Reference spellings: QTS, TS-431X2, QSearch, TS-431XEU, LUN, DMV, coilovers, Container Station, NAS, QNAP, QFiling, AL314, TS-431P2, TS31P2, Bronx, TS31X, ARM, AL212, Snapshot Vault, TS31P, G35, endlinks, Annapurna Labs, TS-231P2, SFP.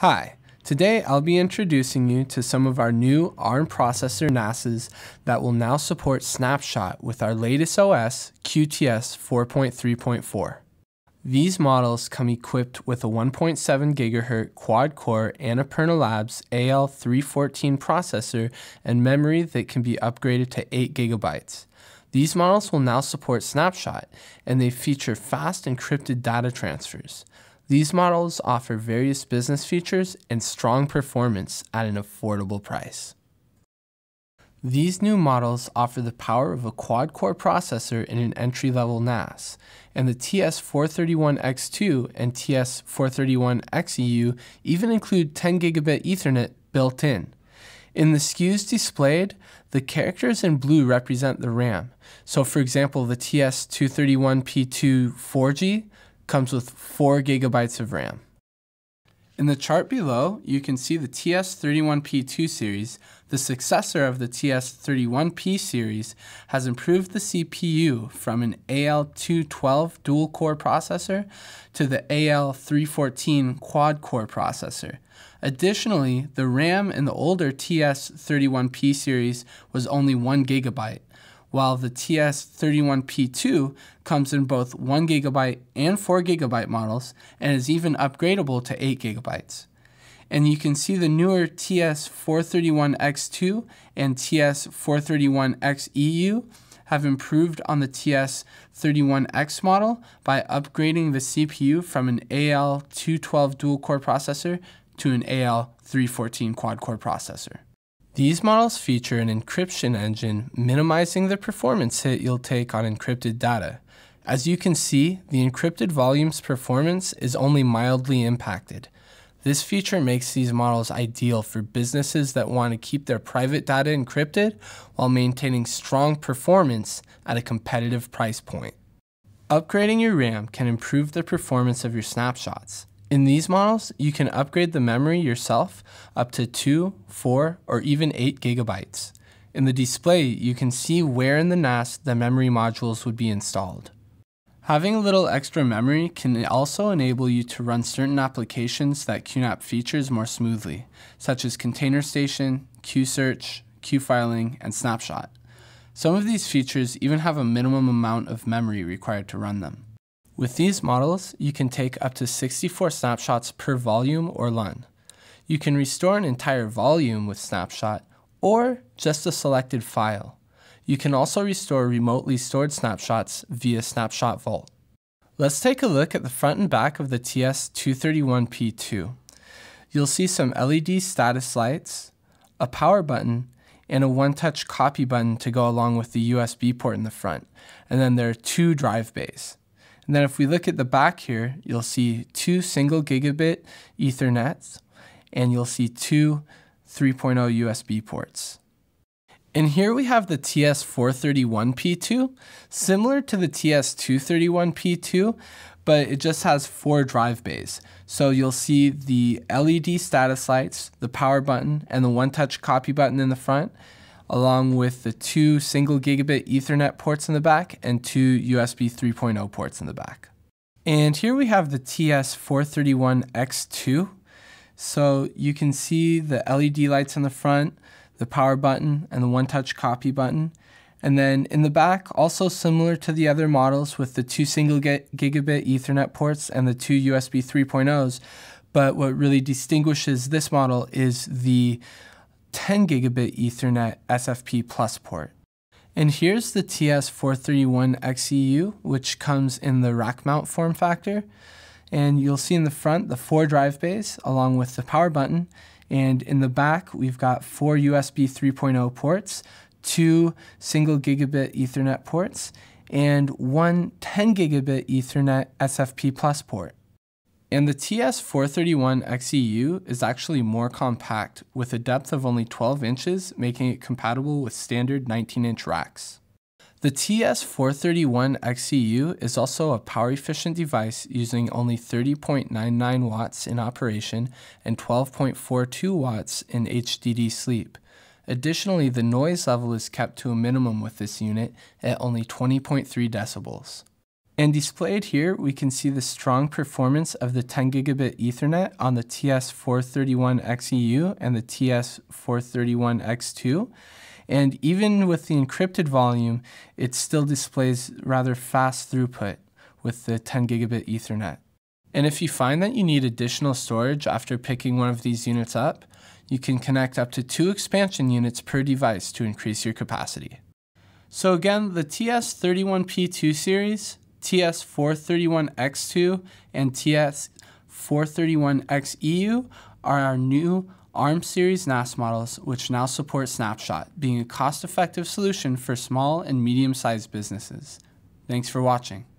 Hi, today I'll be introducing you to some of our new ARM processor NASs that will now support Snapshot with our latest OS, QTS 4.3.4. These models come equipped with a 1.7 GHz quad-core Annapurna Labs AL314 processor and memory that can be upgraded to 8 GB. These models will now support Snapshot, and they feature fast encrypted data transfers. These models offer various business features and strong performance at an affordable price. These new models offer the power of a quad-core processor in an entry-level NAS, and the TS-431X2 and TS-431XEU even include 10 gigabit Ethernet built in. In the SKUs displayed, the characters in blue represent the RAM. So for example, the TS31P2-4G comes with 4 gigabytes of RAM. In the chart below, you can see the TS31P2 series, the successor of the TS31P series, has improved the CPU from an AL212 dual-core processor to the AL314 quad-core processor. Additionally, the RAM in the older TS31P series was only 1 gigabyte, while the TS31P2 comes in both 1 GB and 4 GB models and is even upgradable to 8 GB. And you can see the newer TS-431X2 and TS-431XEU have improved on the TS31X model by upgrading the CPU from an AL212 dual-core processor to an AL314 quad-core processor. These models feature an encryption engine, minimizing the performance hit you'll take on encrypted data. As you can see, the encrypted volume's performance is only mildly impacted. This feature makes these models ideal for businesses that want to keep their private data encrypted while maintaining strong performance at a competitive price point. Upgrading your RAM can improve the performance of your snapshots. In these models, you can upgrade the memory yourself up to 2, 4, or even 8 gigabytes. In the display, you can see where in the NAS the memory modules would be installed. Having a little extra memory can also enable you to run certain applications that QNAP features more smoothly, such as Container Station, QSearch, QFiling, and Snapshot. Some of these features even have a minimum amount of memory required to run them. With these models, you can take up to 64 snapshots per volume or LUN. You can restore an entire volume with Snapshot or just a selected file. You can also restore remotely stored snapshots via Snapshot Vault. Let's take a look at the front and back of the TS-231P2. You'll see some LED status lights, a power button, and a one-touch copy button to go along with the USB port in the front. And then there are 2 drive bays. And then if we look at the back here, you'll see 2 single gigabit Ethernets, and you'll see 2 3.0 USB ports. And here we have the TS-431P2, similar to the TS-231P2, but it just has 4 drive bays. So you'll see the LED status lights, the power button, and the one-touch copy button in the front, along with the 2 single gigabit Ethernet ports in the back and 2 USB 3.0 ports in the back. And here we have the TS-431X2. So you can see the LED lights in the front, the power button, and the one-touch copy button. And then in the back, also similar to the other models with the 2 single gigabit Ethernet ports and the 2 USB 3.0s. But what really distinguishes this model is the 10 gigabit Ethernet SFP plus port. And here's the TS-431XEU, which comes in the rack mount form factor. And you'll see in the front the 4 drive bays along with the power button. And in the back, we've got 4 USB 3.0 ports, 2 single gigabit Ethernet ports, and 1 10 gigabit Ethernet SFP plus port. And the TS-431XEU is actually more compact, with a depth of only 12 inches, making it compatible with standard 19-inch racks. The TS-431XEU is also a power-efficient device using only 30.99 watts in operation and 12.42 watts in HDD sleep. Additionally, the noise level is kept to a minimum with this unit at only 20.3 decibels. And displayed here, we can see the strong performance of the 10 gigabit Ethernet on the TS-431XEU and the TS-431X2. And even with the encrypted volume, it still displays rather fast throughput with the 10 gigabit Ethernet. And if you find that you need additional storage after picking one of these units up, you can connect up to 2 expansion units per device to increase your capacity. So again, the TS31P2 series, TS431X2, and TS431XEU are our new ARM series NAS models, which now support Snapshot, being a cost-effective solution for small and medium-sized businesses. Thanks for watching.